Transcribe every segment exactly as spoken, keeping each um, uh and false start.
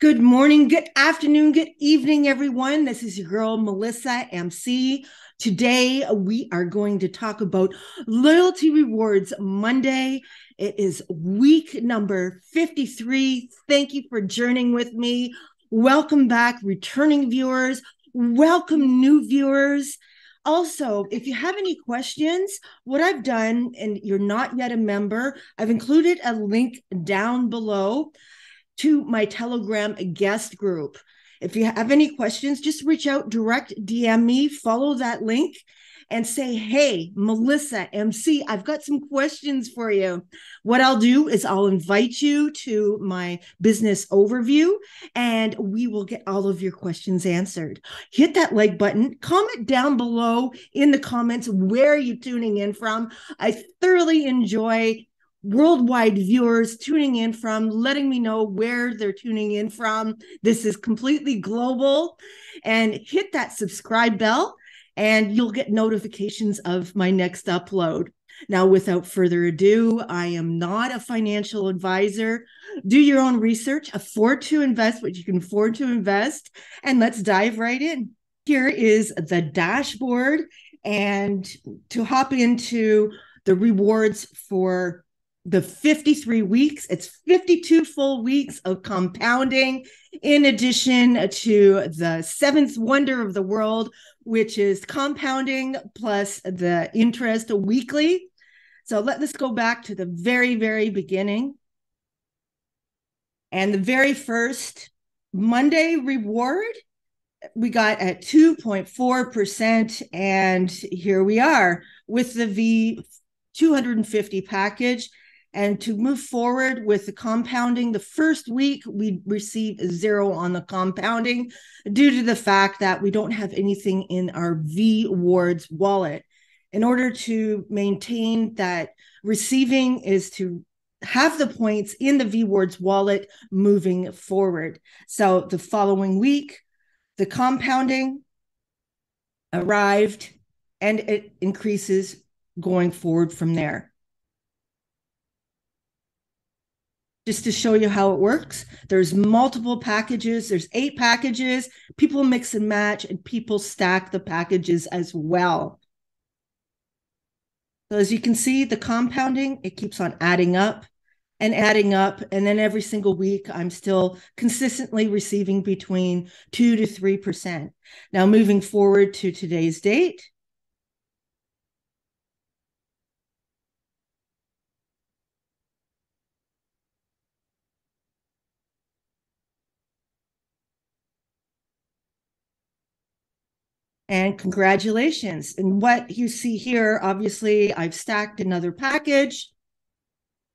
Good morning, good afternoon, good evening, everyone. This is your girl, Melissa M C. Today, we are going to talk about Loyalty Rewards Monday. It is week number fifty-three. Thank you for journeying with me. Welcome back, returning viewers. Welcome, new viewers. Also, if you have any questions, what I've done, and you're not yet a member, I've included a link down below to my Telegram guest group. If you have any questions, just reach out, direct D M me, follow that link and say, hey, Melissa M C, I've got some questions for you. What I'll do is I'll invite you to my business overview and we will get all of your questions answered. Hit that like button, comment down below in the comments, where are you tuning in from? I thoroughly enjoy worldwide viewers tuning in from, letting me know where they're tuning in from. This is completely global. And hit that subscribe bell and you'll get notifications of my next upload. Now, without further ado, I am not a financial advisor. Do your own research, afford to invest what you can afford to invest, and let's dive right in. Here is the dashboard, and to hop into the rewards for the fifty-three weeks, it's fifty-two full weeks of compounding, in addition to the seventh wonder of the world, which is compounding plus the interest weekly. So let, let's go back to the very, very beginning. And the very first Monday reward, we got at two point four percent. And here we are with the V two fifty package. And to move forward with the compounding, the first week we received zero on the compounding due to the fact that we don't have anything in our V Wards wallet. In order to maintain that receiving is to have the points in the V Wards wallet moving forward. So the following week, the compounding arrived and it increases going forward from there. Just to show you how it works, there's multiple packages. There's eight packages. People mix and match, and people stack the packages as well. So as you can see, the compounding, it keeps on adding up and adding up. And then every single week, I'm still consistently receiving between two to three percent. Now, moving forward to today's date, and congratulations. And what you see here, obviously, I've stacked another package.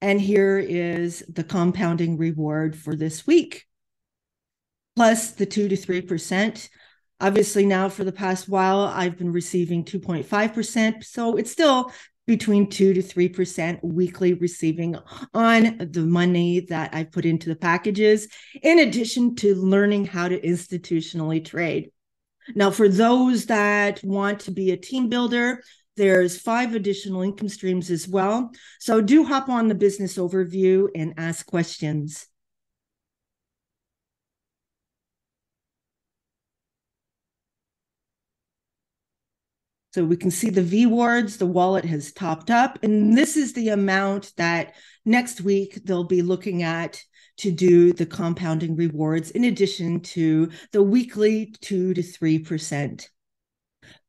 And here is the compounding reward for this week, plus the two to three percent. Obviously, now for the past while, I've been receiving two point five percent. So it's still between two to three percent weekly receiving on the money that I put into the packages, in addition to learning how to institutionally trade. Now, for those that want to be a team builder, there's five additional income streams as well. So do hop on the business overview and ask questions. So we can see the V Wards, the wallet has topped up, and this is the amount that next week they'll be looking at to do the compounding rewards in addition to the weekly two to three percent.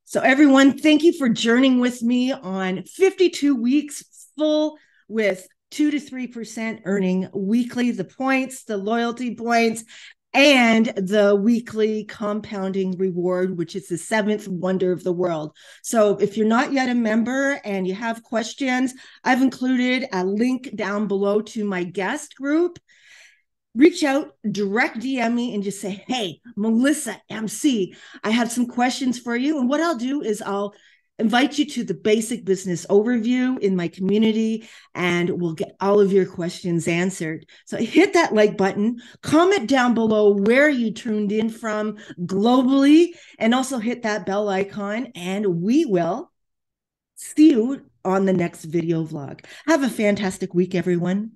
So everyone, thank you for journeying with me on fifty-two weeks full with two to three percent earning weekly, the points, the loyalty points, and the weekly compounding reward, which is the seventh wonder of the world. So if you're not yet a member and you have questions, I've included a link down below to my guest group. Reach out, direct D M me and just say, hey, Melissa M C, I have some questions for you. And what I'll do is I'll invite you to the basic business overview in my community and we'll get all of your questions answered. So hit that like button, comment down below where you tuned in from globally, and also hit that bell icon and we will See you on the next video vlog. Have a fantastic week, everyone.